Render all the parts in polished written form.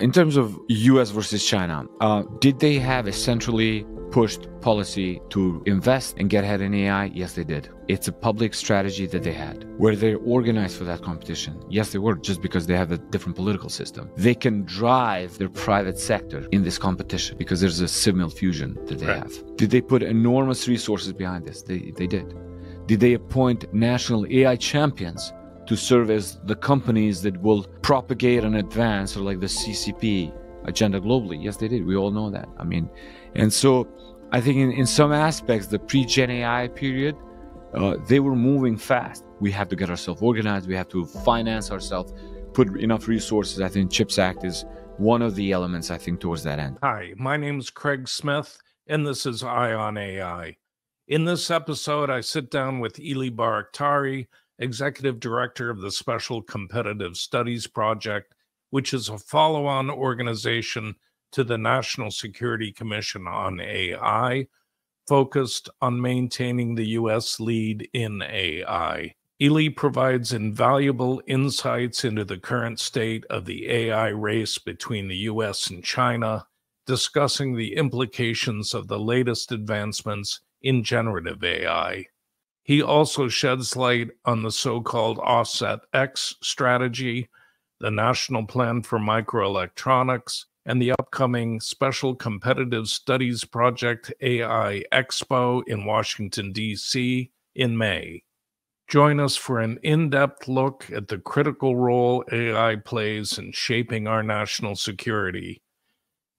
In terms of US versus China, did they have a centrally pushed policy to invest and get ahead in AI? Yes, they did. It's a public strategy that they had. Were they organized for that competition? Yes, they were, just because they have a different political system. They can drive their private sector in this competition because there's a signal fusion that they have. Did they put enormous resources behind this? They did. Did they appoint national AI champions to serve as the companies that will propagate and advance, or like the CCP agenda globally? Yes, they did. We all know that. I mean, and so I think in some aspects, the pre-Gen AI period, they were moving fast. We have to get ourselves organized. We have to finance ourselves, put enough resources. I think CHIPS Act is one of the elements, I think, towards that end. Hi, my name is Craig Smith, and this is Eye on AI. In this episode, I sit down with Ylli Bajraktari, Executive Director of the Special Competitive Studies Project, which is a follow-on organization to the National Security Commission on AI, focused on maintaining the U.S. lead in AI. Ylli provides invaluable insights into the current state of the AI race between the U.S. and China, discussing the implications of the latest advancements in generative AI. He also sheds light on the so-called Offset X strategy, the National Plan for Microelectronics, and the upcoming Special Competitive Studies Project AI Expo in Washington, D.C. in May. Join us for an in-depth look at the critical role AI plays in shaping our national security.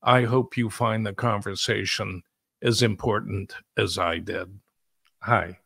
I hope you find the conversation as important as I did. Hi.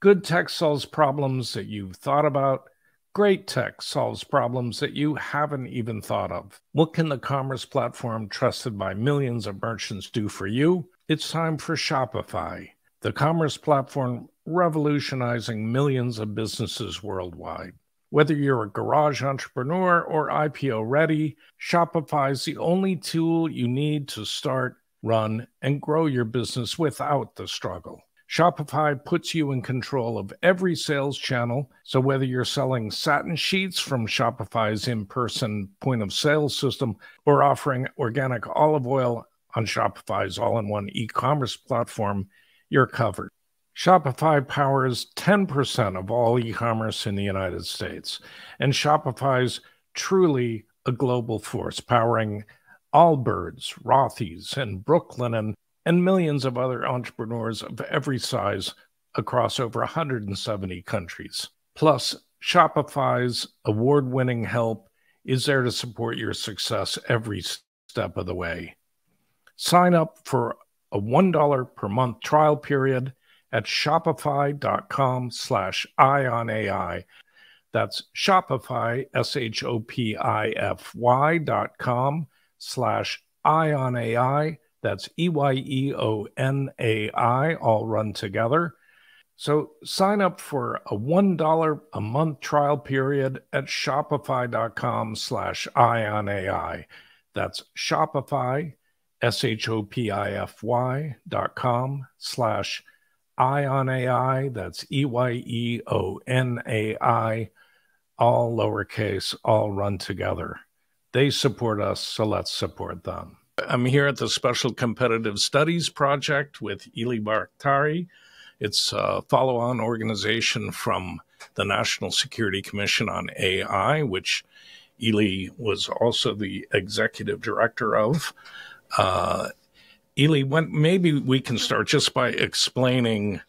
Good tech solves problems that you've thought about. Great tech solves problems that you haven't even thought of. What can the commerce platform trusted by millions of merchants do for you? It's time for Shopify, the commerce platform revolutionizing millions of businesses worldwide. Whether you're a garage entrepreneur or IPO ready, Shopify's the only tool you need to start, run, and grow your business without the struggle. Shopify puts you in control of every sales channel, so whether you're selling satin sheets from Shopify's in-person point-of-sale system or offering organic olive oil on Shopify's all-in-one e-commerce platform, you're covered. Shopify powers 10% of all e-commerce in the United States, and Shopify's truly a global force, powering Allbirds, Rothy's, and Brooklinen, and millions of other entrepreneurs of every size across over 170 countries. Plus, Shopify's award-winning help is there to support your success every step of the way. Sign up for a $1 per month trial period at shopify.com/ionai. That's Shopify, shopify.com/ionai. That's EYEONAI, all run together. So sign up for a $1 a month trial period at shopify.com/ionai. That's Shopify, shopify.com/ionai. That's EYEONAI, all lowercase, all run together. They support us, so let's support them. I'm here at the Special Competitive Studies Project with Ylli Bajraktari. It's a follow-on organization from the National Security Commission on AI, which Ylli was also the executive director of. Ylli, maybe we can start just by explaining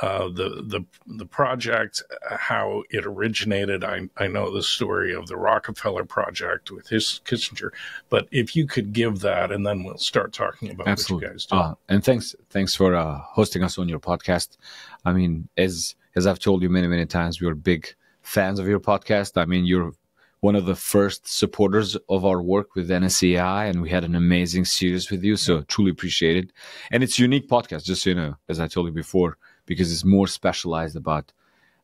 the project, how it originated. I know the story of the Rockefeller project with his Kissinger, but if you could give that, and then we'll start talking about Absolutely. What you guys do. And thanks for hosting us on your podcast. I mean, as I've told you many times, we are big fans of your podcast. I mean, you're one of the first supporters of our work with NSAI, and we had an amazing series with you, so truly appreciate it. And it's a unique podcast, just so you know, as I told you before, because it's more specialized about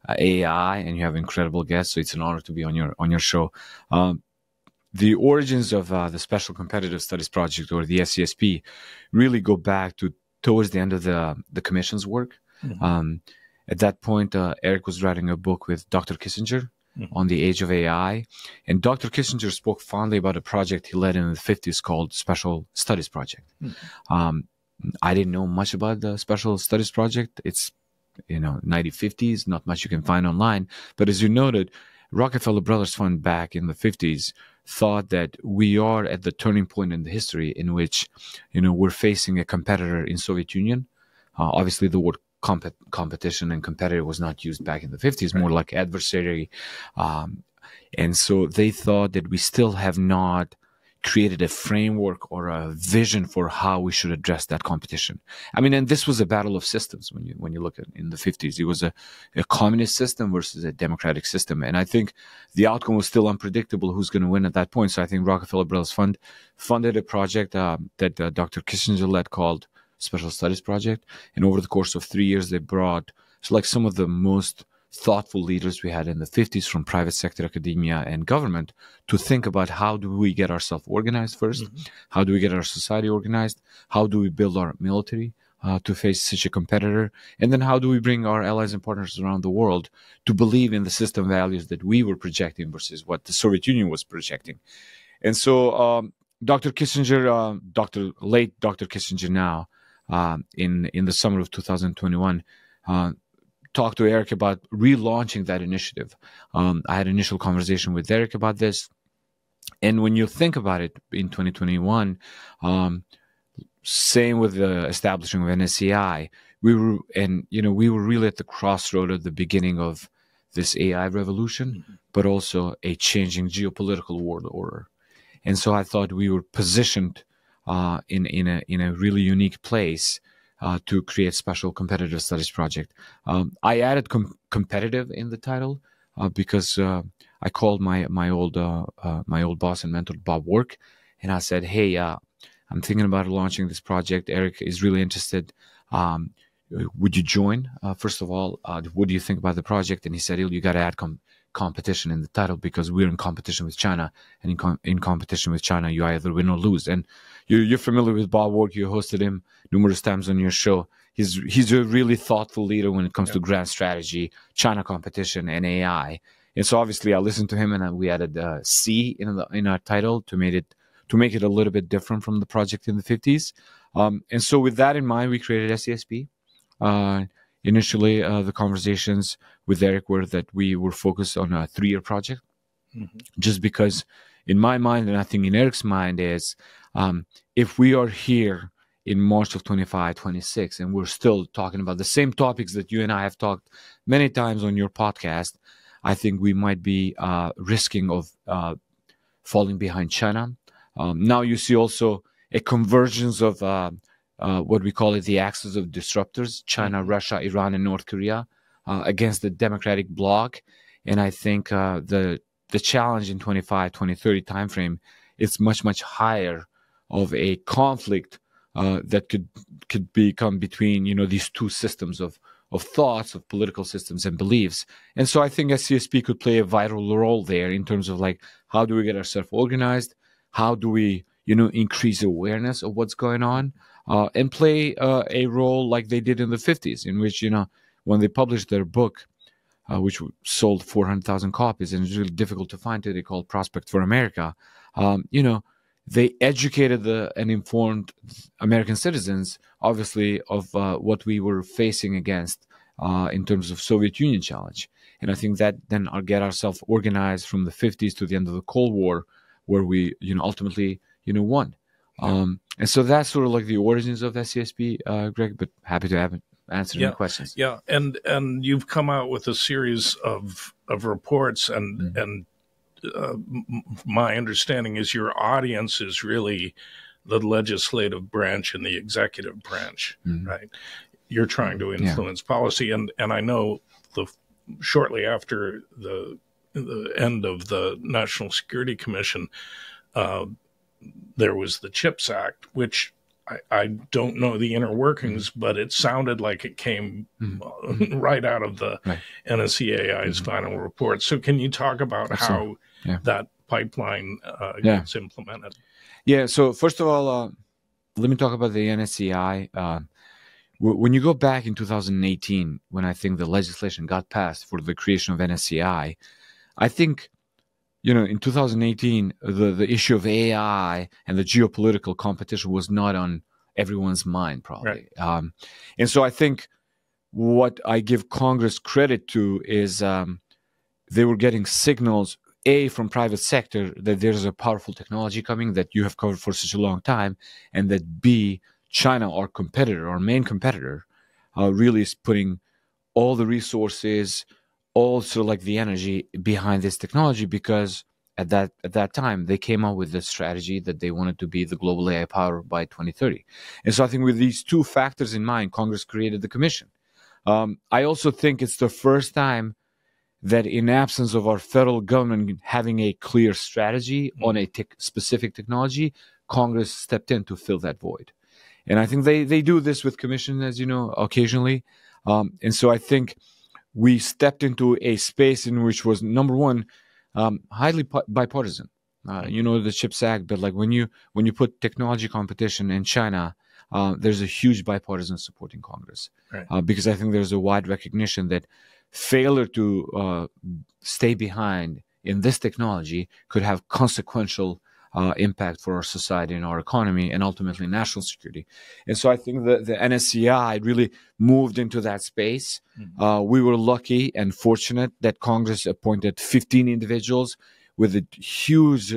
AI, and you have incredible guests, so it's an honor to be on your show. The origins of the Special Competitive Studies Project, or the SCSP, really go back to towards the end of the commission's work. Mm-hmm. At that point, Eric was writing a book with Dr. Kissinger, on the age of AI. And Dr. Kissinger spoke fondly about a project he led in the 50s called Special Studies Project. I didn't know much about the Special Studies Project. It's, 1950s, not much you can find online. But as you noted, Rockefeller Brothers Fund back in the 50s thought that we are at the turning point in the history in which, we're facing a competitor in Soviet Union. Obviously, the word competition and competitor was not used back in the 50s, more like adversary. And so they thought that we still have not created a framework or a vision for how we should address that competition. I mean, and this was a battle of systems when you look at in the 50s. It was a communist system versus a democratic system. And I think the outcome was still unpredictable who's going to win at that point. So I think Rockefeller Brothers Fund funded a project that Dr. Kissinger led called Special Studies Project. And over the course of 3 years, they brought some of the most thoughtful leaders we had in the 50s from private sector, academia, and government to think about how do we get ourselves organized first? How do we get our society organized? How do we build our military to face such a competitor? And then how do we bring our allies and partners around the world to believe in the system values that we were projecting versus what the Soviet Union was projecting? And so Dr. Kissinger, late Dr. Kissinger now, in the summer of 2021, talked to Eric about relaunching that initiative. I had an initial conversation with Eric about this. And when you think about it in 2021, same with the establishing of NSEI, we were really at the crossroad at the beginning of this AI revolution, but also a changing geopolitical world order. And so I thought we were positioned in a really unique place to create Special Competitive Studies Project. I added competitive in the title because I called my old boss and mentor, Bob Work, and I said, hey, I'm thinking about launching this project. Eric is really interested. Would you join? First of all, what do you think about the project? And he said, you got to add competition in the title because we're in competition with China, and in competition with China, you either win or lose. And you're familiar with Bob Work. You hosted him numerous times on your show. He's a really thoughtful leader when it comes to grand strategy, China competition, and AI. And so obviously I listened to him, and we added C in our title to make it a little bit different from the project in the 50s. And so with that in mind, we created SCSP. Initially, the conversations with Eric were that we were focused on a 3-year project, just because in my mind, and I think in Eric's mind, is if we are here in March of 2026, and we're still talking about the same topics that you and I have talked many times on your podcast, I think we might be risking of falling behind China. Now you see also a convergence of what we call the axis of disruptors, China, Russia, Iran, and North Korea, against the democratic bloc. And I think the challenge in 2025-2030 timeframe is much, much higher of a conflict that could become between, these two systems of thoughts, of political systems and beliefs. And so I think SCSP could play a vital role there in terms of how do we get ourselves organized? How do we, increase awareness of what's going on? And play a role like they did in the 50s, in which, when they published their book, which sold 400,000 copies and is really difficult to find today, called Prospect for America, they educated and informed American citizens, obviously, of what we were facing against in terms of Soviet Union challenge. And I think that then get ourselves organized from the 50s to the end of the Cold War, where we, ultimately, won. And so that's sort of the origins of SCSP, Greg, but happy to answer any questions. Yeah. And you've come out with a series of reports, and my understanding is your audience is really the legislative branch and the executive branch, right? You're trying to influence policy. And I know shortly after the end of the National Security Commission, there was the CHIPS Act, which I don't know the inner workings, but it sounded like it came right out of the NSEAI's final report. So can you talk about how that pipeline gets implemented? Yeah. So first of all, let me talk about the NSEI. When you go back in 2018, when I think the legislation got passed for the creation of NSEI, I think, you know, in 2018, the issue of AI and the geopolitical competition was not on everyone's mind, probably. Right. And so I think what I give Congress credit to is they were getting signals, A, from private sector that there's a powerful technology coming that you have covered for such a long time, and that B, China, our competitor, our main competitor, really is putting all the resources, all sort of like the energy behind this technology, because at that time they came up with the strategy that they wanted to be the global AI power by 2030. And so I think with these two factors in mind, Congress created the commission. I also think it's the first time that in absence of our federal government having a clear strategy on a specific technology, Congress stepped in to fill that void. And I think they do this with commission, as you know, occasionally. And so I think we stepped into a space in which was, number one, highly bipartisan. You know, the CHIPS Act, but like when you put technology competition in China, there's a huge bipartisan support in Congress. Right. Because I think there's a wide recognition that failure to stay behind in this technology could have consequential impact for our society and our economy and ultimately national security. And so I think the NSCI really moved into that space. Mm-hmm. We were lucky and fortunate that Congress appointed 15 individuals with a huge,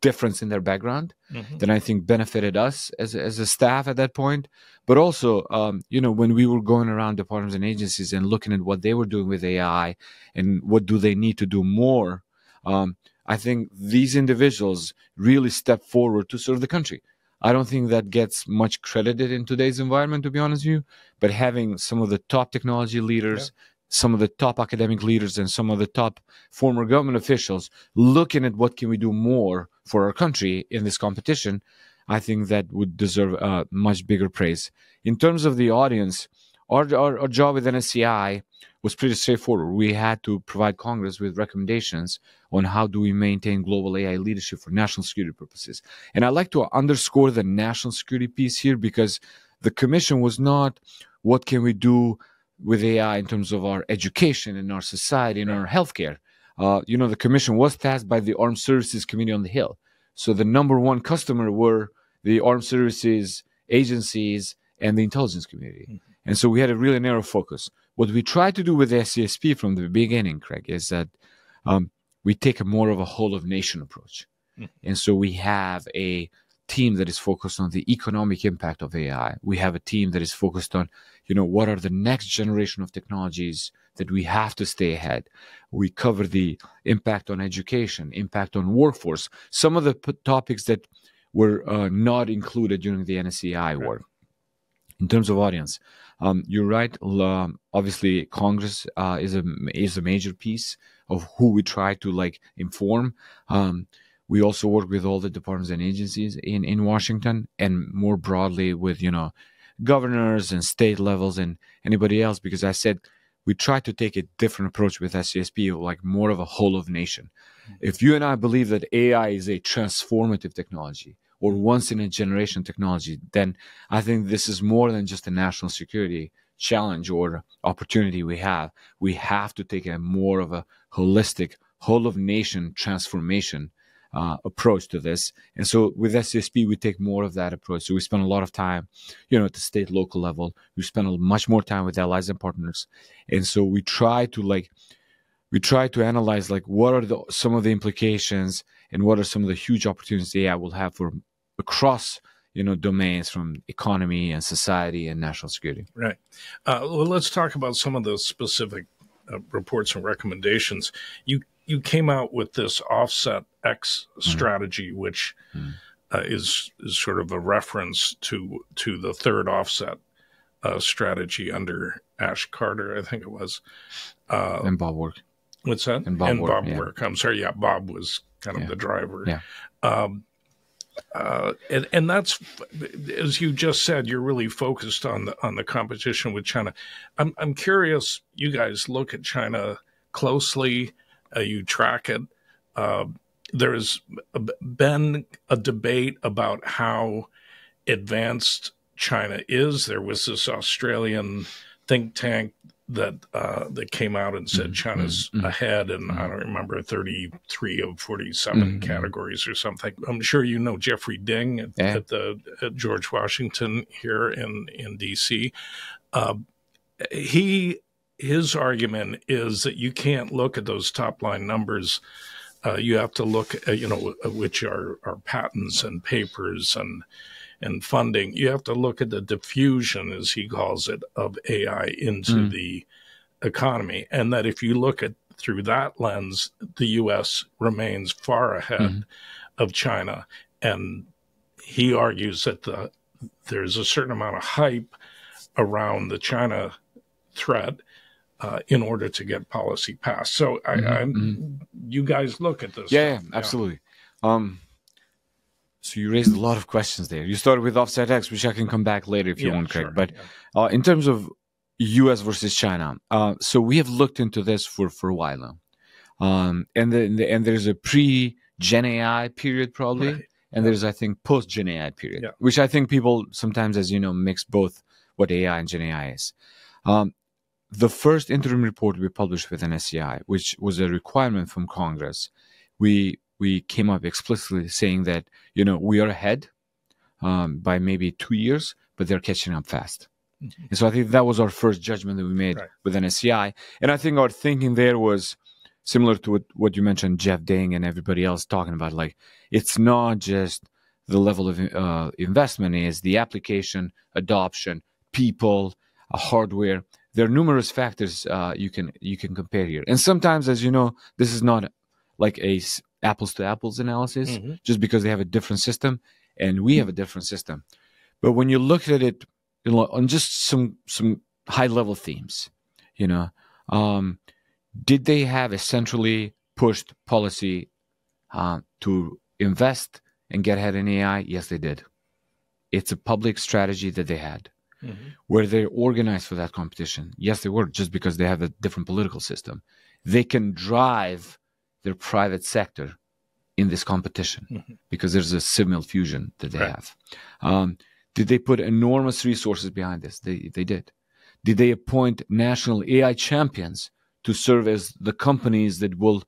difference in their background, mm-hmm. that I think benefited us as a staff at that point. But also, when we were going around departments and agencies and looking at what they were doing with AI and what do they need to do more, I think these individuals really stepped forward to serve the country. I don't think that gets much credited in today's environment, to be honest with you, but having some of the top technology leaders, yeah. some of the top academic leaders, and some of the top former government officials looking at what can we do more for our country in this competition, I think that would deserve much bigger praise. In terms of the audience, our job with NSCI was pretty straightforward. We had to provide Congress with recommendations on how do we maintain global AI leadership for national security purposes. And I'd like to underscore the national security piece here, because the commission was not what can we do with AI in terms of our education and our society and our healthcare. The commission was tasked by the Armed Services Committee on the Hill. So the number one customer were the armed services agencies and the intelligence community. Mm-hmm. And so we had a really narrow focus. What we try to do with the SCSP from the beginning, Craig, is that we take more of a whole-of-nation approach. Mm-hmm. And so we have a team that is focused on the economic impact of AI. We have a team that is focused on, what are the next generation of technologies that we have to stay ahead. We cover the impact on education, impact on workforce, some of the topics that were not included during the NSCI work. In terms of audience, you're right. Obviously, Congress is a major piece of who we try to inform. We also work with all the departments and agencies in Washington, and more broadly with governors and state levels and anybody else. Because I said we try to take a different approach with SCSP, more of a whole of nation. Mm-hmm. If you and I believe that AI is a transformative technology, or once-in-a-generation technology, then I think this is more than just a national security challenge or opportunity we have. We have to take a more of a holistic, whole-of-nation transformation approach to this. And so with SCSP, we take more of that approach. So we spend a lot of time, at the state, local level. We spend much more time with allies and partners. And so we try to, analyze, what are some of the implications and what are some of the huge opportunities AI will have for across, domains from economy and society and national security. Right. Well, let's talk about some of those specific reports and recommendations. You came out with this Offset X strategy, which is sort of a reference to the third offset strategy under Ash Carter, I think it was. And Bob Work. What's that? And Bob Work. I'm sorry. Yeah, Bob was kind of the driver. Yeah. And that's, as you just said, you're really focused on the competition with China. I'm curious. You guys look at China closely. You track it. There's been a debate about how advanced China is. There was this Australian think tank that came out and said China's ahead, and I don't remember, 33 of 47 categories or something. I'm sure you know Jeffrey Ding at George Washington here in D.C. His argument is that you can't look at those top line numbers. You have to look at, which are patents and papers and funding. You have to look at the diffusion, as he calls it, of AI into the economy. And that if you look at through that lens, the U.S. remains far ahead of China. And he argues that there's a certain amount of hype around the China threat in order to get policy passed. So you guys look at this. Yeah, absolutely. So you raised a lot of questions there. You started with Offset X, which I can come back later if you want, Craig. Sure, but in terms of U.S. versus China, so we have looked into this for a while now. And there's a pre-Gen AI period probably, and there's, I think, post-Gen AI period, which I think people sometimes, as you know, mix both what AI and Gen AI is. The first interim report we published with an SEI, which was a requirement from Congress, we came up explicitly saying that, we are ahead by maybe 2 years, but they're catching up fast. And so I think that was our first judgment that we made with an SEI. And I think our thinking there was similar to what you mentioned, Jeff Ding and everybody else talking about, like, it's not just the level of investment, is the application, adoption, people, hardware. There are numerous factors you can compare here. And sometimes, as you know, this is not like a apples to apples analysis, just because they have a different system and we have a different system. But when you look at it, on just some high level themes, did they have a centrally pushed policy to invest and get ahead in AI? Yes, they did. It's a public strategy that they had. Were they organized for that competition? Yes, they were, just because they have a different political system. They can drive their private sector in this competition because there's a signal fusion that they have. Did they put enormous resources behind this? They did. Did they appoint national AI champions to serve as the companies that will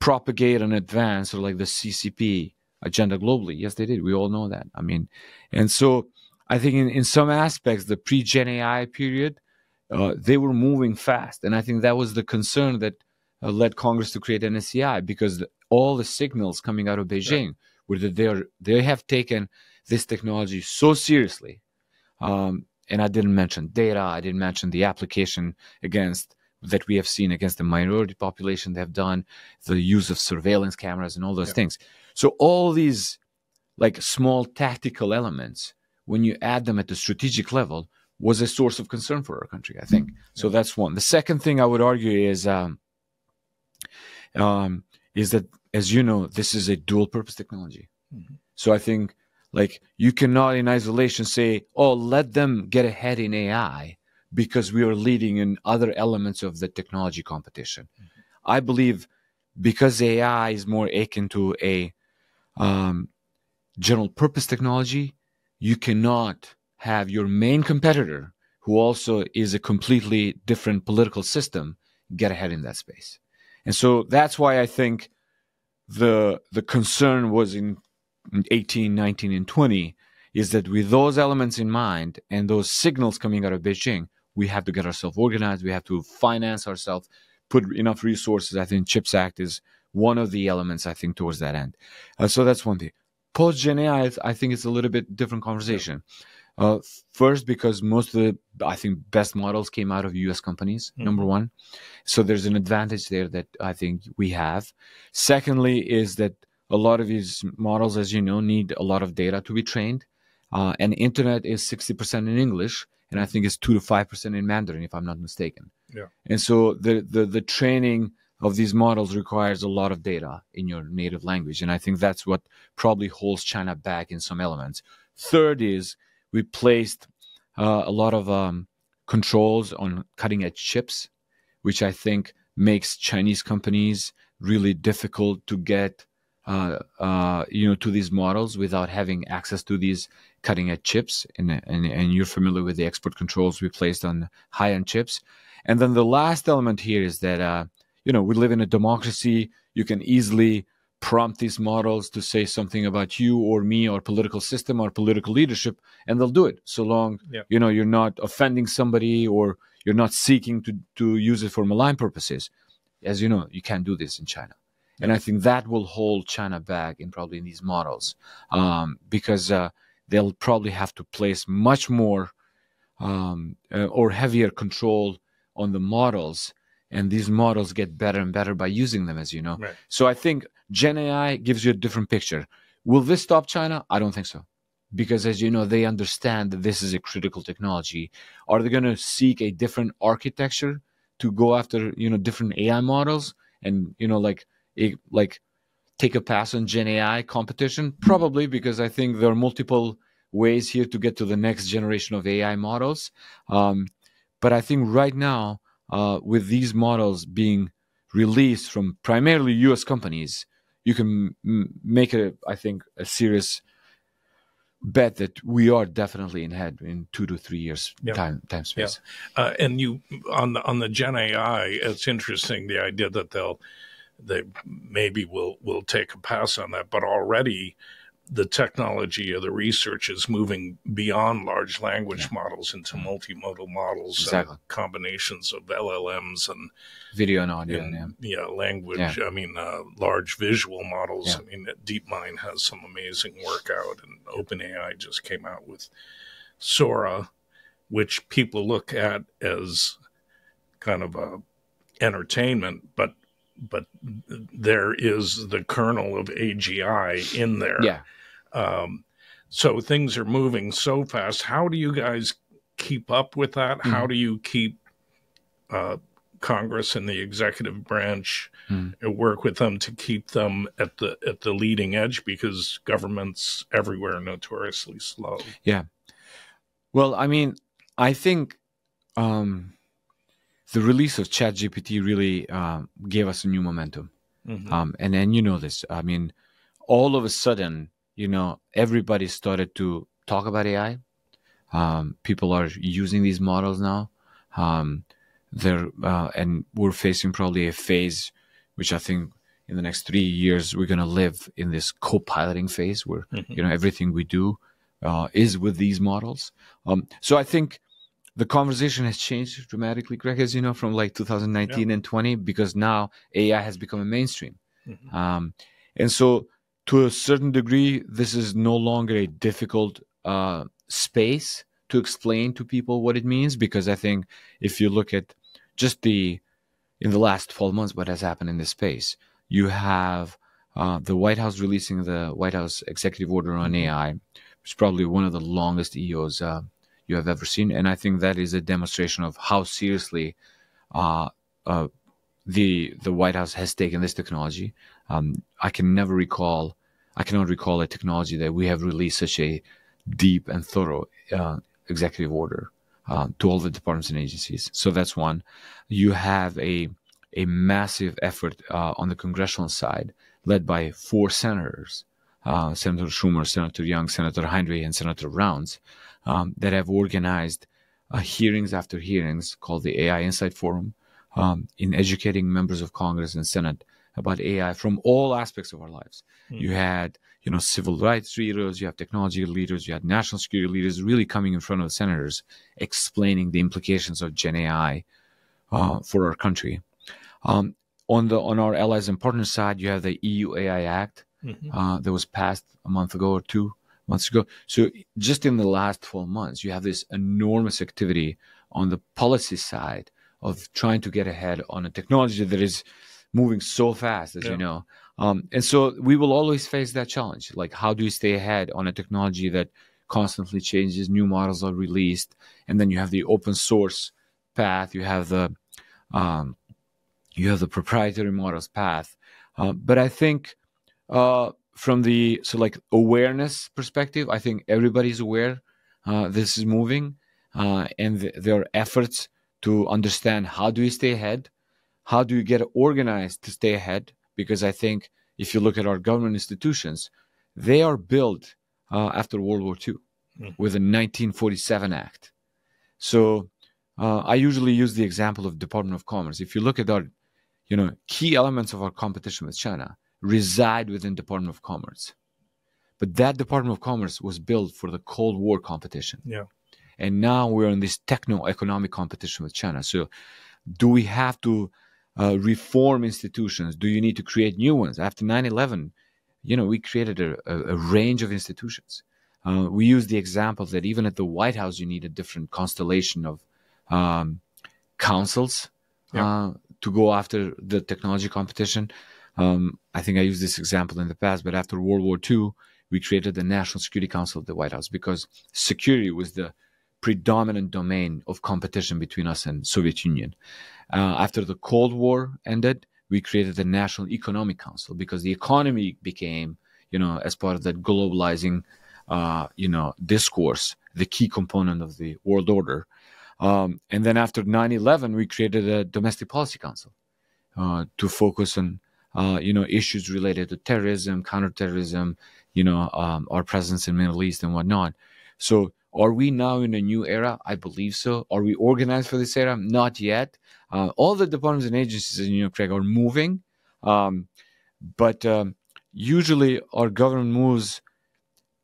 propagate and advance, or like the CCP agenda globally? Yes, they did. We all know that. I mean, and so I think in some aspects, the pre-Gen AI period, they were moving fast. And I think that was the concern that led Congress to create an SEI, because all the signals coming out of Beijing were that they have taken this technology so seriously. And I didn't mention data. I didn't mention the application that we have seen against the minority population they have done, the use of surveillance cameras and all those things. So all these like small tactical elements, when you add them at the strategic level, was a source of concern for our country, I think. So that's one. The second thing I would argue is that, as you know, this is a dual-purpose technology. So I think, like, you cannot in isolation say, oh, let them get ahead in AI because we are leading in other elements of the technology competition. I believe because AI is more akin to a general-purpose technology, you cannot have your main competitor, who also is a completely different political system, get ahead in that space. And so that's why I think the concern was in 18, 19, and 20, is that with those elements in mind and those signals coming out of Beijing, we have to get ourselves organized. We have to finance ourselves, put enough resources. I think CHIPS Act is one of the elements, I think, towards that end. So that's one thing. Post-Gen AI, I think it's a little bit different conversation. First, because most of the, I think, best models came out of U.S. companies, number one. So there's an advantage there that I think we have. Secondly is that a lot of these models, as you know, need a lot of data to be trained. And internet is 60% in English, and I think it's 2 to 5% in Mandarin, if I'm not mistaken. And so the training of these models requires a lot of data in your native language. And I think that's what probably holds China back in some elements. Third is, we placed a lot of controls on cutting-edge chips, which I think makes Chinese companies really difficult to get to these models without having access to these cutting-edge chips. And you're familiar with the export controls we placed on high-end chips. And then the last element here is that, we live in a democracy. You can easily prompt these models to say something about you or me or political system or political leadership, and they'll do it so long, you're not offending somebody or you're not seeking to use it for malign purposes. As you know, you can't do this in China. Yeah. And I think that will hold China back in these models because they'll probably have to place much more or heavier control on the models. And these models get better and better by using them, as you know. Right. So I think Gen AI gives you a different picture. Will this stop China? I don't think so. Because, as you know, they understand that this is a critical technology. Are they going to seek a different architecture to go after, different AI models and, like take a pass on Gen AI competition? Probably, because I think there are multiple ways here to get to the next generation of AI models. But I think right now, with these models being released from primarily U.S. companies, you can make it, I think, a serious bet that we are definitely ahead in 2 to 3 years time space. Yeah. And you on the Gen AI, it's interesting the idea that they maybe will take a pass on that, but already the technology or the research is moving beyond large language models into multimodal models, combinations of LLMs and video and audio, language. Yeah. I mean, large visual models. Yeah. I mean, DeepMind has some amazing work out, and OpenAI just came out with Sora, which people look at as kind of a entertainment, but there is the kernel of AGI in there. Yeah. So things are moving so fast. How do you guys keep up with that? Mm. How do you keep Congress and the executive branch work with them to keep them at the leading edge? Because governments everywhere are notoriously slow. Yeah. Well, I mean, I think the release of ChatGPT really gave us a new momentum. Mm-hmm. And then you know this. I mean, all of a sudden, everybody started to talk about AI. People are using these models now. And we're facing probably a phase, which I think in the next 3 years, we're going to live in this co-piloting phase where, everything we do is with these models. So I think the conversation has changed dramatically, Greg, as you know, from like 2019 and 20, because now AI has become a mainstream. Mm-hmm. And so to a certain degree, this is no longer a difficult space to explain to people what it means, because I think if you look at just in the last 12 months, what has happened in this space, you have the White House releasing the White House executive order on AI, which is probably one of the longest EOs you have ever seen. And I think that is a demonstration of how seriously the White House has taken this technology. I cannot recall a technology that we have released such a deep and thorough executive order to all the departments and agencies. So that's one. You have a massive effort on the congressional side led by 4 senators, Senator Schumer, Senator Young, Senator Heinrich, and Senator Rounds, that have organized hearings after hearings called the AI Insight Forum in educating members of Congress and Senate about AI from all aspects of our lives. Mm. You had, civil rights leaders, you have technology leaders, you had national security leaders really coming in front of the senators, explaining the implications of Gen AI for our country. On our allies and partners side, you have the EU AI Act, that was passed a month ago or 2 months ago. So just in the last 12 months, you have this enormous activity on the policy side of trying to get ahead on a technology that is moving so fast, as you know. And so we will always face that challenge. Like, how do you stay ahead on a technology that constantly changes, new models are released, and then you have the open source path, you have the proprietary models path. But I think from the awareness perspective, I think everybody's aware this is moving, and there are efforts to understand how do you stay ahead, how do you get organized to stay ahead, because I think if you look at our government institutions, they are built after World War II with the 1947 Act. So I usually use the example of Department of Commerce. If you look at our, you know, key elements of our competition with China reside within Department of Commerce. But that Department of Commerce was built for the Cold War competition. Yeah. And now we're in this techno-economic competition with China. So do we have to reform institutions? Do you need to create new ones? After 9/11, you know, we created a range of institutions. We use the example that even at the White House, you need a different constellation of councils to go after the technology competition. I think I used this example in the past, but after World War II, we created the National Security Council at the White House because security was the predominant domain of competition between us and Soviet Union. After the Cold War ended, we created the National Economic Council because the economy became, you know, as part of that globalizing, you know, discourse, the key component of the world order. And then after 9/11, we created a Domestic Policy Council to focus on, you know, issues related to terrorism, counterterrorism, you know, our presence in the Middle East and whatnot. So are we now in a new era? I believe so. Are we organized for this era? Not yet. All the departments and agencies, you know, Craig, are moving. But usually our government moves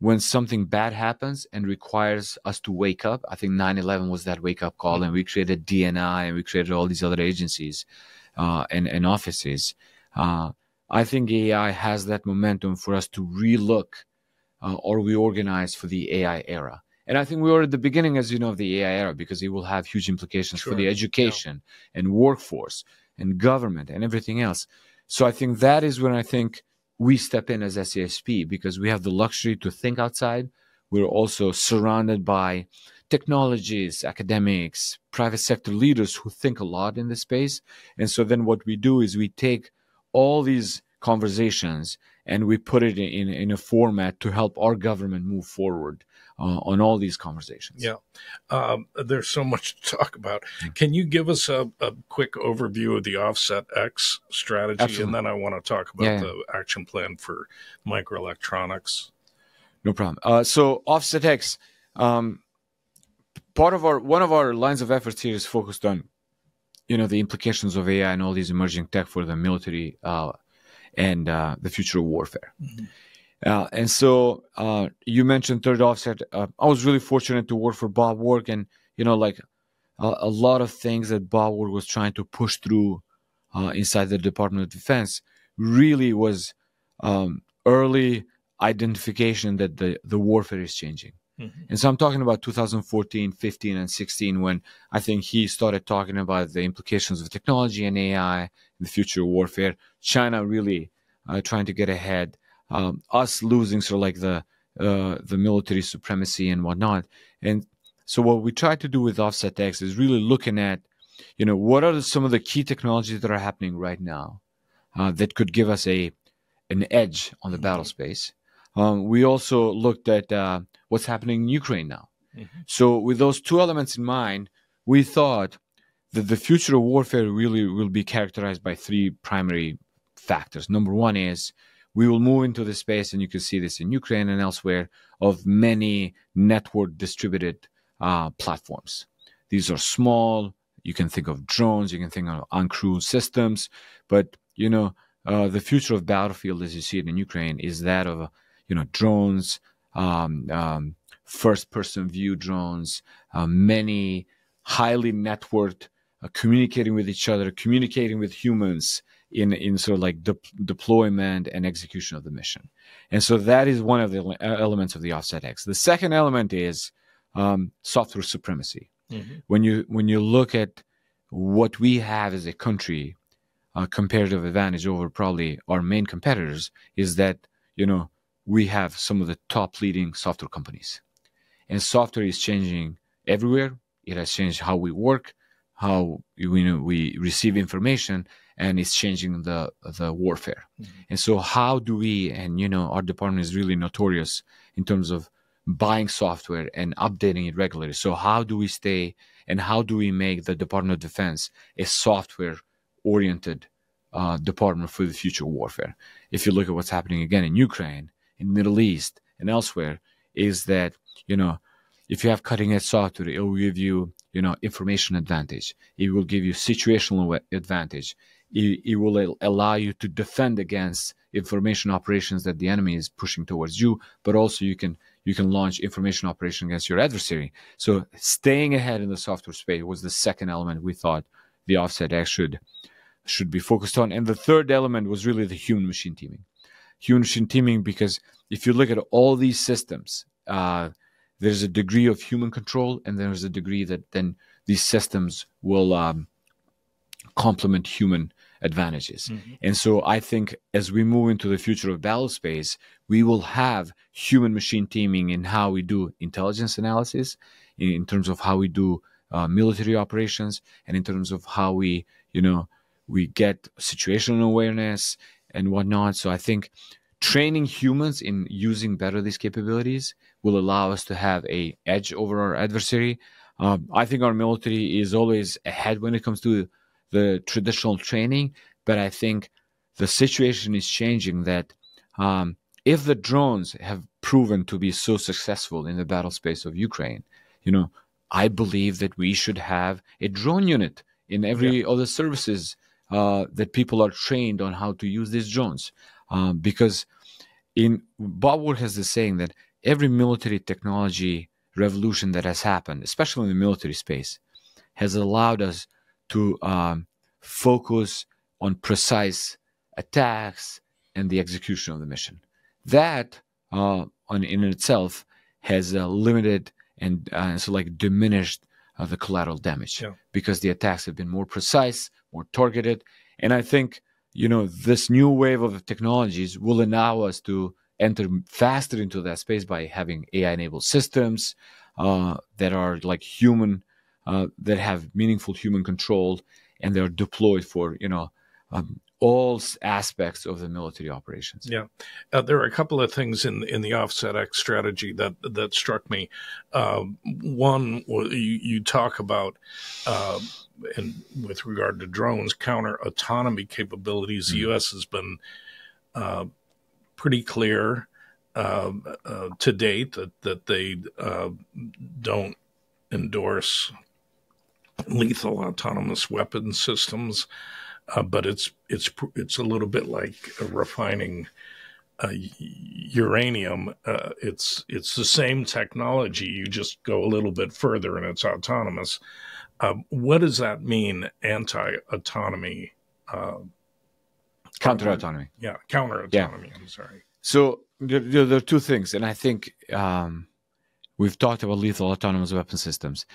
when something bad happens and requires us to wake up. I think 9/11 was that wake-up call, and we created DNI, and we created all these other agencies and offices. I think AI has that momentum for us to relook or reorganize for the AI era. And I think we were at the beginning, as you know, of the AI era, because it will have huge implications for the education and workforce and government and everything else. So I think that is when I think we step in as SASP, because we have the luxury to think outside. We're also surrounded by technologists, academics, private sector leaders who think a lot in this space. And so then what we do is we take all these conversations and we put it in a format to help our government move forward on all these conversations. Yeah. There's so much to talk about. Can you give us a quick overview of the Offset X strategy? Absolutely. And then I want to talk about the action plan for microelectronics. No problem. So Offset X, one of our lines of efforts here is focused on, you know, the implications of AI and all these emerging tech for the military and the future of warfare. Mm-hmm. And so you mentioned third offset. I was really fortunate to work for Bob Work, and, you know, like a lot of things that Bob Work was trying to push through inside the Department of Defense really was early identification that the warfare is changing. Mm-hmm. And so I'm talking about 2014, 15, and 16, when I think he started talking about the implications of technology and AI in the future of warfare. China really trying to get ahead, us losing sort of like the military supremacy and whatnot. And so what we try to do with Offset X is really looking at, you know, what are some of the key technologies that are happening right now that could give us an edge on the battle space. We also looked at what's happening in Ukraine now. Mm-hmm. So with those two elements in mind, we thought that the future of warfare really will be characterized by three primary factors. Number one is we will move into the space, and you can see this in Ukraine and elsewhere, of many network distributed platforms. These are small. You can think of drones. You can think of uncrewed systems. But, you know, the future of battlefield, as you see it in Ukraine, is that of you know, drones, first-person view drones, many highly networked, communicating with each other, communicating with humans in sort of like deployment and execution of the mission. And so that is one of the elements of the Offset X. The second element is software supremacy. Mm-hmm. When you look at what we have as a country, a comparative advantage over probably our main competitors is that, you know, we have some of the top leading software companies. And software is changing everywhere. It has changed how we work, how we receive information, and it's changing the warfare. Mm-hmm. And so how do we, and you know, our department is really notorious in terms of buying software and updating it regularly. So how do we stay, and how do we make the Department of Defense a software-oriented department for the future warfare. If you look at what's happening again in Ukraine, in the Middle East, and elsewhere, is that, you know, if you have cutting-edge software, it will give you, you know, information advantage. It will give you situational advantage. It will allow you to defend against information operations that the enemy is pushing towards you, but also you can launch information operation against your adversary. So staying ahead in the software space was the second element we thought the Offset X should be focused on. And the third element was really the human-machine teaming. Human-machine teaming, because if you look at all these systems, there's a degree of human control, and there's a degree that then these systems will complement human advantages. Mm-hmm. And so I think as we move into the future of battle space, we will have human-machine teaming in how we do intelligence analysis, in terms of how we do military operations, and in terms of how we, you know, we get situational awareness and whatnot. So I think training humans in using better these capabilities will allow us to have an edge over our adversary. I think our military is always ahead when it comes to the traditional training, but I think the situation is changing that if the drones have proven to be so successful in the battle space of Ukraine, you know, I believe that we should have a drone unit in every other services that people are trained on how to use these drones. Because in Bob Work has this saying that every military technology revolution that has happened, especially in the military space, has allowed us to focus on precise attacks and the execution of the mission. That in itself has limited and so like diminished the collateral damage, because the attacks have been more precise, more targeted. And I think, you know, this new wave of technologies will allow us to enter faster into that space by having AI-enabled systems that are like human, that have meaningful human control, and they're deployed for, you know, all aspects of the military operations. Yeah. There are a couple of things in the Offset X strategy that struck me. One, you talk about, and with regard to drones, counter autonomy capabilities. Mm-hmm. The U.S. has been pretty clear to date that they don't endorse lethal autonomous weapon systems, but it's a little bit like refining uranium. It's the same technology. You just go a little bit further, and it's autonomous. What does that mean? Anti-autonomy, counter-autonomy. Yeah, counter-autonomy. Yeah. I'm sorry. So there are two things, and I think we've talked about lethal autonomous weapon systems.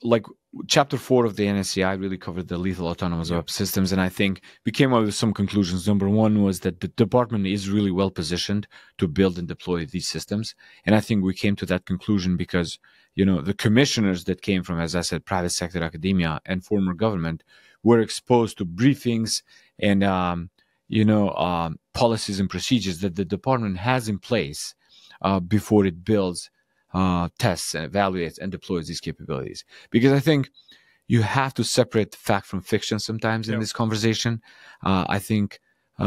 Like Chapter 4 of the NSCI really covered the lethal autonomous weapon systems, and I think we came up with some conclusions. Number one was that the department is really well positioned to build and deploy these systems, and I think we came to that conclusion because, you know, the commissioners that came from, as I said, private sector, academia, and former government were exposed to briefings and policies and procedures that the department has in place before it builds, tests and evaluates and deploys these capabilities. Because I think you have to separate fact from fiction sometimes in this conversation. I think we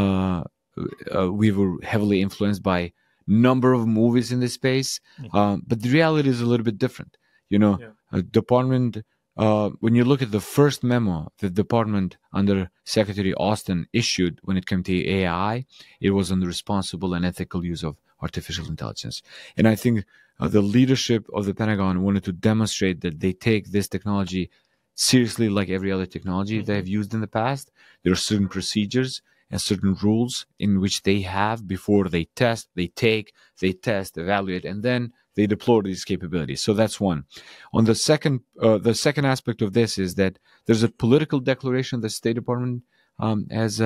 were heavily influenced by number of movies in this space, but the reality is a little bit different. You know, a department, when you look at the first memo the department under Secretary Austin issued when it came to AI, it was on the responsible and ethical use of artificial intelligence. And I think the leadership of the Pentagon wanted to demonstrate that they take this technology seriously like every other technology they have used in the past. There are certain procedures and certain rules in which they have before they test, evaluate, and then they deploy these capabilities. So that's one. On the second aspect of this is that there's a political declaration the State Department has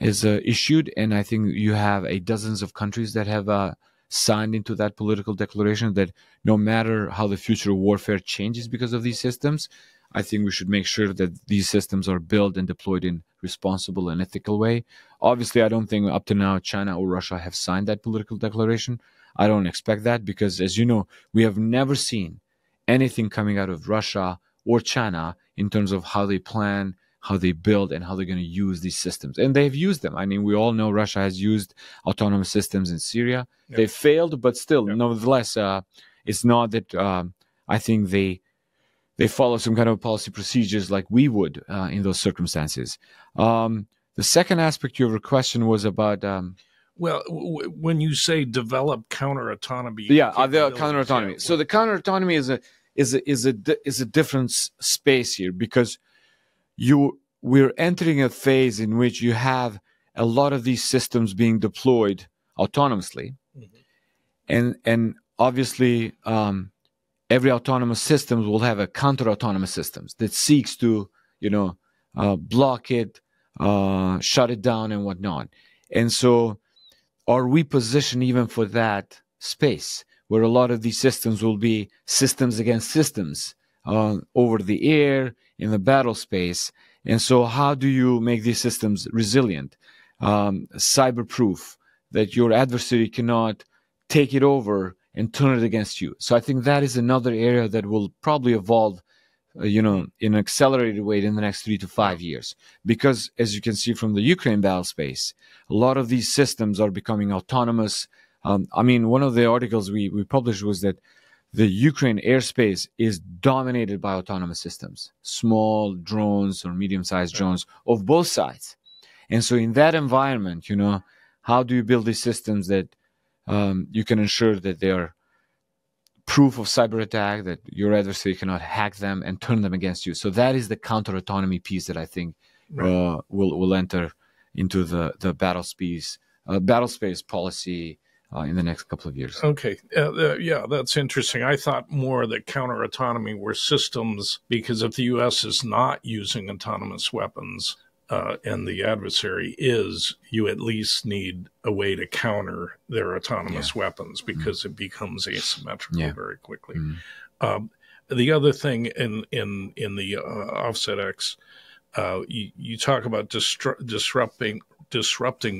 issued, and I think you have dozens of countries that have signed into that political declaration that no matter how the future of warfare changes because of these systems, I think we should make sure that these systems are built and deployed in responsible and ethical way. Obviously, I don't think up to now China or Russia have signed that political declaration. I don't expect that because, as you know, we have never seen anything coming out of Russia or China in terms of how they plan, how they build, and how they're going to use these systems. And they've used them. I mean, we all know Russia has used autonomous systems in Syria. Yep. They failed, but still, yep. Nevertheless, it's not that I think they follow some kind of policy procedures like we would in those circumstances. The second aspect of your question was about... well, when you say develop counter-autonomy... Yeah, the counter-autonomy. So the counter-autonomy is a different space here, because we're entering a phase in which you have a lot of these systems being deployed autonomously. Mm-hmm. And obviously, every autonomous system will have a counter-autonomous systems that seeks to, block it, shut it down and whatnot. And so are we positioned even for that space where a lot of these systems will be systems against systems over the air, in the battle space? And so how do you make these systems resilient, cyberproof, that your adversary cannot take it over and turn it against you? So I think that is another area that will probably evolve, in an accelerated way in the next 3 to 5 years. Because as you can see from the Ukraine battle space, a lot of these systems are becoming autonomous. One of the articles we published was that the Ukraine airspace is dominated by autonomous systems, small drones or medium-sized drones of both sides. And so in that environment, how do you build these systems that you can ensure that they are proof of cyber attack, that your adversary cannot hack them and turn them against you? So that is the counter-autonomy piece that I think will enter into the battle space policy in the next couple of years. Okay. Yeah, that's interesting. I thought more that counter-autonomy were systems, because if the U.S. is not using autonomous weapons and the adversary is, you at least need a way to counter their autonomous weapons, because it becomes asymmetrical very quickly. The other thing in the Offset X, you talk about disrupting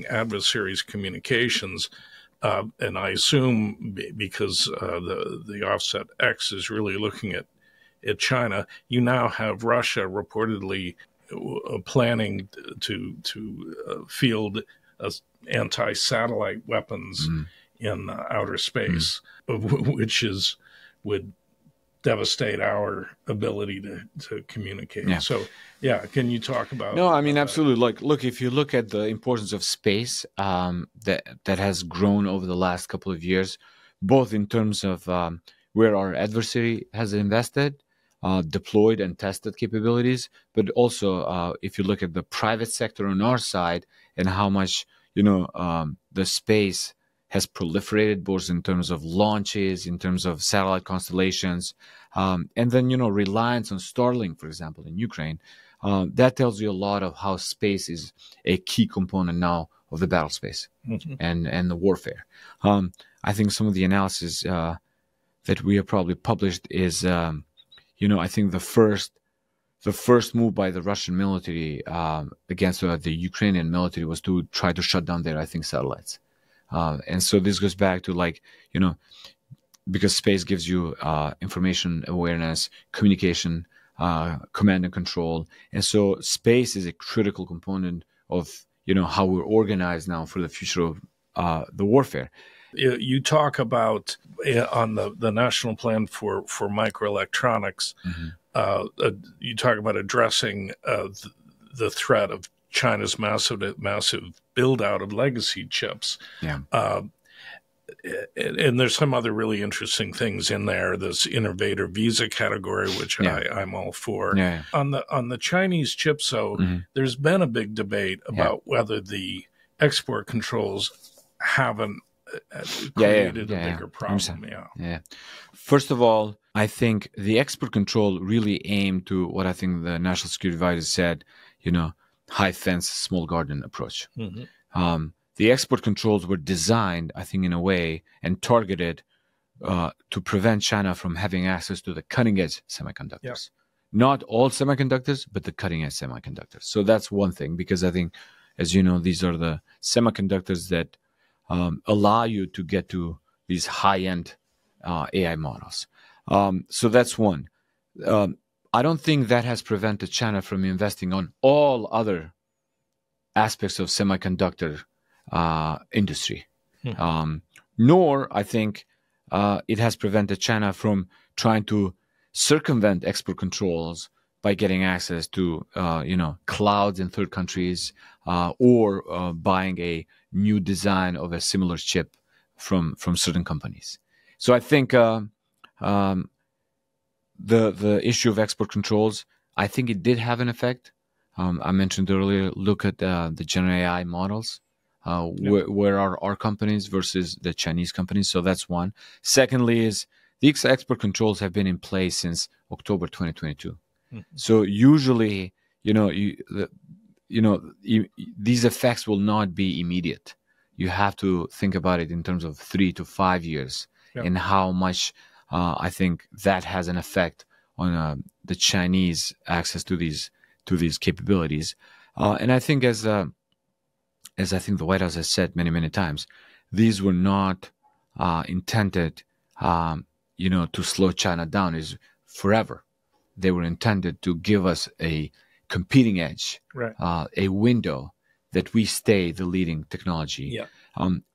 adversaries' communications. And I assume because the Offset X is really looking at China, you now have Russia reportedly planning to field anti-satellite weapons in outer space, which would devastate our ability to communicate. Yeah. So, can you talk about... No, I mean, absolutely. Like, look, if you look at the importance of space that has grown over the last couple of years, both in terms of where our adversary has invested, deployed and tested capabilities, but also if you look at the private sector on our side and how much, the space has proliferated, both in terms of launches, in terms of satellite constellations, and then, reliance on Starlink, for example, in Ukraine. That tells you a lot of how space is a key component now of the battle space and the warfare. I think some of the analysis that we have probably published is, I think the first move by the Russian military against the Ukrainian military was to try to shut down their, I think, satellites. And so this goes back to because space gives you information, awareness, communication, command and control. And so space is a critical component of, how we're organized now for the future of the warfare. You talk about on the National Plan for Microelectronics, you talk about addressing the threat of China's massive build-out of legacy chips. Yeah. And there's some other really interesting things in there, this innovator visa category, which I'm all for. Yeah. On the Chinese chip, there's been a big debate about whether the export controls haven't created a bigger problem. Yeah. First of all, I think the export control really aimed to what I think the National Security Advisor said, high fence, small garden approach. The export controls were designed, I think, in a way and targeted to prevent China from having access to the cutting-edge semiconductors. Yeah. Not all semiconductors, but the cutting-edge semiconductors. So that's one thing, because I think, as you know, these are the semiconductors that allow you to get to these high-end AI models. So that's one. I don't think that has prevented China from investing on all other aspects of semiconductor industry. Hmm. Nor, I think, it has prevented China from trying to circumvent export controls by getting access to, clouds in third countries or buying a new design of a similar chip from certain companies. So I think the issue of export controls, I think it did have an effect. I mentioned earlier, look at the general AI models. Where are our companies versus the Chinese companies? So that's one. Secondly is the export controls have been in place since October 2022. Mm-hmm. So usually, these effects will not be immediate. You have to think about it in terms of 3 to 5 years and how much I think that has an effect on the Chinese access to these capabilities. And I think as I think the White House has said many, many times, these were not intended, to slow China down is forever. They were intended to give us a competing edge, a window that we stay the leading technology. Yeah.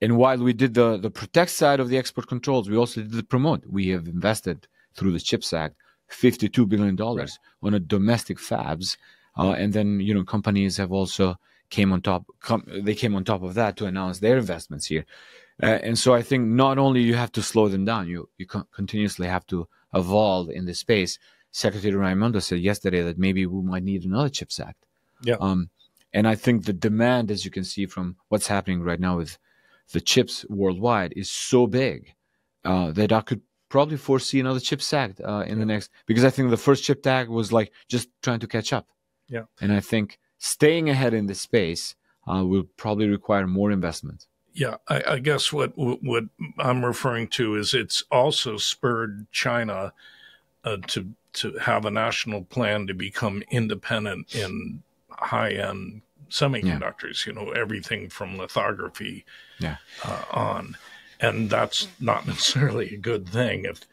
And while we did the protect side of the export controls, we also did the promote. We have invested through the CHIPS Act $52 billion on a domestic fabs. And then, companies have also came on top of that to announce their investments here. And so I think not only you have to slow them down, you continuously have to evolve in this space. Secretary Raimondo said yesterday that maybe we might need another CHIPS Act. Yeah. And I think the demand, as you can see from what's happening right now with the chips worldwide, is so big that I could probably foresee another CHIPS Act in the next, because I think the first CHIPS Act was like just trying to catch up. Yeah. And I think staying ahead in this space will probably require more investment. Yeah, I guess what I'm referring to is it's also spurred China to have a national plan to become independent in high-end semiconductors, everything from lithography on. And that's not necessarily a good thing if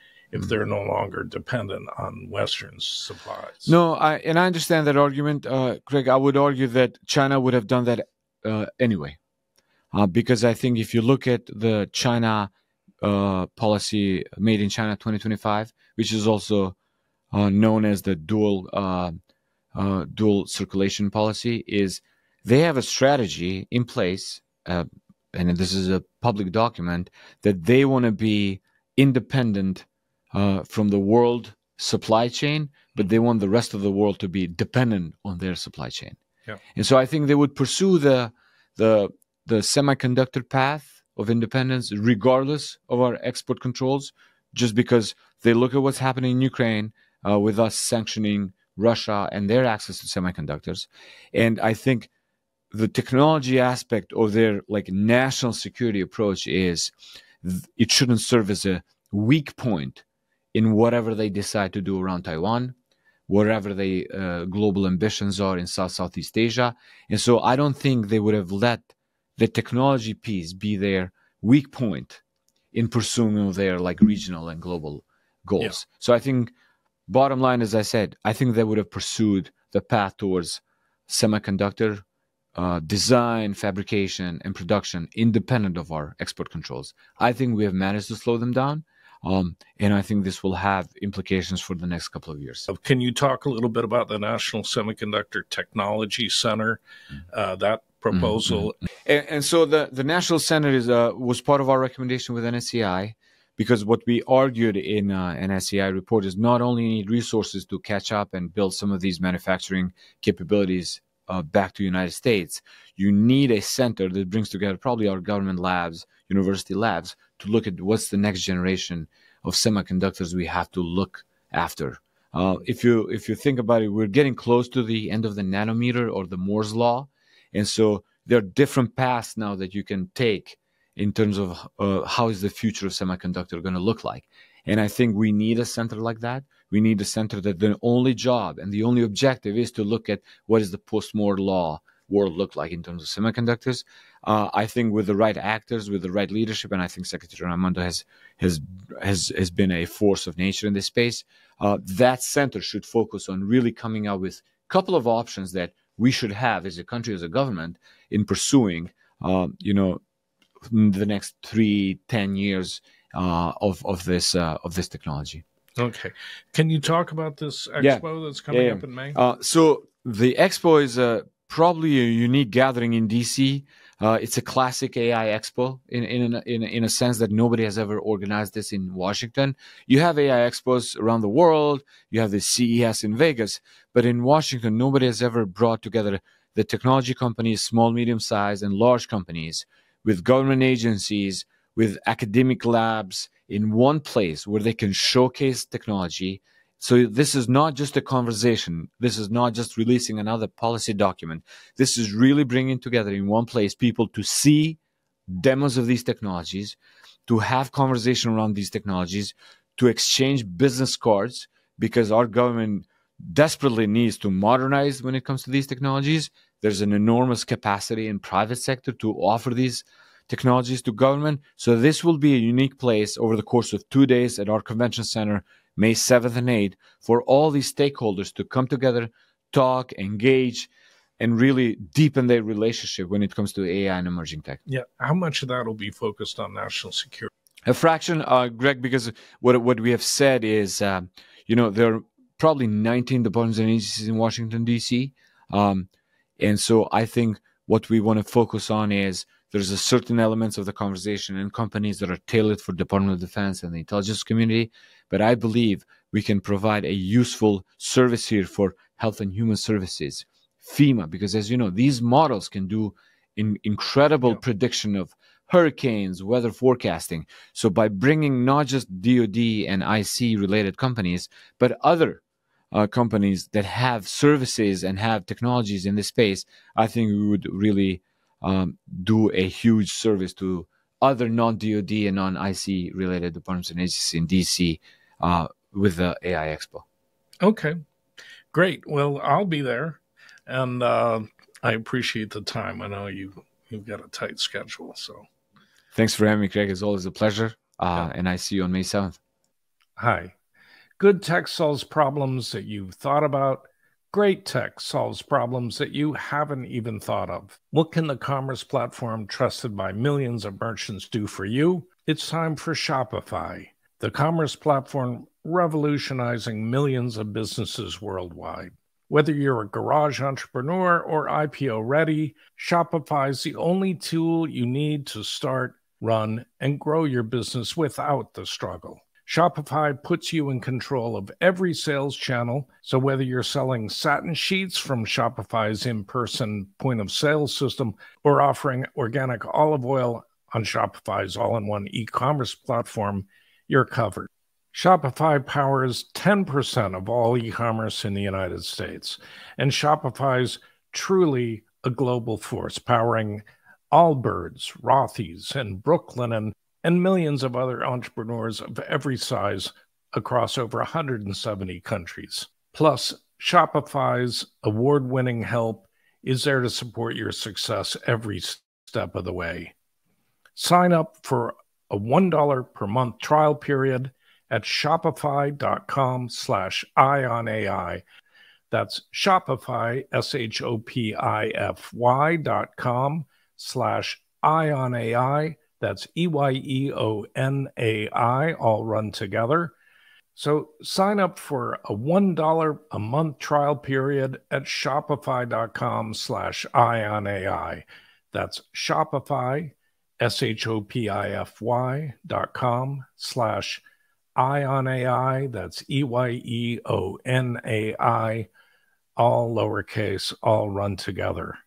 they're no longer dependent on Western supplies. No, I understand that argument, Craig. I would argue that China would have done that anyway, because I think if you look at the China policy Made in China 2025, which is also known as the dual circulation policy, is they have a strategy in place, and this is a public document, that they want to be independent from the world supply chain, but they want the rest of the world to be dependent on their supply chain. Yeah. And so I think they would pursue the semiconductor path of independence regardless of our export controls, just because they look at what's happening in Ukraine with us sanctioning Russia and their access to semiconductors. And I think the technology aspect of their national security approach is it shouldn't serve as a weak point in whatever they decide to do around Taiwan, whatever their global ambitions are in Southeast Asia. And so I don't think they would have let the technology piece be their weak point in pursuing their regional and global goals. Yeah. So I think bottom line, as I said, I think they would have pursued the path towards semiconductor design, fabrication, and production independent of our export controls. I think we have managed to slow them down. And I think this will have implications for the next couple of years. Can you talk a little bit about the National Semiconductor Technology Center, that proposal? Mm-hmm. And so the National Center was part of our recommendation with NSCI, because what we argued in an NSCI report is not only need resources to catch up and build some of these manufacturing capabilities back to the United States, you need a center that brings together probably our government labs, university labs, to look at what's the next generation of semiconductors we have to look after. If you think about it, we're getting close to the end of the nanometer or the Moore's law. And so there are different paths now that you can take in terms of how is the future of semiconductor going to look like. And I think we need a center like that. We need a center that the only job and the only objective is to look at what is the post-Moore law world look like in terms of semiconductors. I think with the right actors, with the right leadership, and I think Secretary Raimondo has been a force of nature in this space. That center should focus on really coming out with a couple of options that we should have as a country, as a government, in pursuing, you know, the next 3-10 years of this technology. Okay, can you talk about this expo that's coming up in May? So the expo is probably a unique gathering in DC. It's a classic AI expo in a sense that nobody has ever organized this in Washington. You have AI expos around the world. You have the CES in Vegas, but in Washington, nobody has ever brought together the technology companies, small, medium-sized, and large companies, with government agencies, with academic labs in one place where they can showcase technology. So this is not just a conversation. This is not just releasing another policy document. This is really bringing together in one place people to see demos of these technologies, to have conversation around these technologies, to exchange business cards, because our government desperately needs to modernize when it comes to these technologies. There's an enormous capacity in private sector to offer these technologies to government. So this will be a unique place over the course of 2 days at our convention center, May 7th and 8th, for all these stakeholders to come together, talk, engage, and really deepen their relationship when it comes to AI and emerging tech. Yeah. How much of that will be focused on national security? A fraction, Greg, because what we have said is, you know, there are probably 19 departments and agencies in Washington, D.C., and so I think what we want to focus on is there's a certain elements of the conversation and companies that are tailored for Department of Defense and the intelligence community. But I believe we can provide a useful service here for Health and Human Services, FEMA, because as you know, these models can do incredible prediction of hurricanes, weather forecasting. So by bringing not just DOD and IC related companies, but other companies that have services and have technologies in this space, I think we would really do a huge service to other non-DOD and non-IC related departments and agencies in DC with the AI Expo. Okay, great. Well, I'll be there, and I appreciate the time. I know you've got a tight schedule, so thanks for having me, Craig. It's always a pleasure, and I see you on May 7th. Hi. Good tech solves problems that you've thought about. Great tech solves problems that you haven't even thought of. What can the commerce platform trusted by millions of merchants do for you? It's time for Shopify, the commerce platform revolutionizing millions of businesses worldwide. Whether you're a garage entrepreneur or IPO ready, Shopify is the only tool you need to start, run, and grow your business without the struggle. Shopify puts you in control of every sales channel, so whether you're selling satin sheets from Shopify's in-person point-of-sale system or offering organic olive oil on Shopify's all-in-one e-commerce platform, you're covered. Shopify powers 10% of all e-commerce in the United States, and Shopify's truly a global force, powering Allbirds, Rothy's, and Brooklinen, and millions of other entrepreneurs of every size across over 170 countries. Plus, Shopify's award-winning help is there to support your success every step of the way. Sign up for a $1 per month trial period at shopify.com/eyeonai. That's Shopify, shopify.com/eyeonai. That's EYEONAI, all run together. So sign up for a $1 a month trial period at shopify.com/eyeonai. That's Shopify, shopify.com/eyeonai. That's EYEONAI, all lowercase, all run together.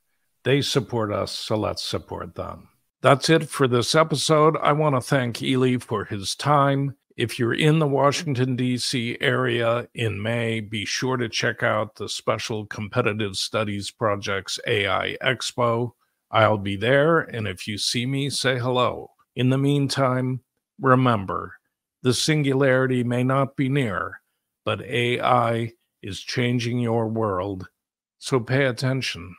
They support us, so let's support them. That's it for this episode. I want to thank Ylli for his time. If you're in the Washington, D.C. area in May, be sure to check out the Special Competitive Studies Project's AI Expo. I'll be there, and if you see me, say hello. In the meantime, remember, the singularity may not be near, but AI is changing your world, so pay attention.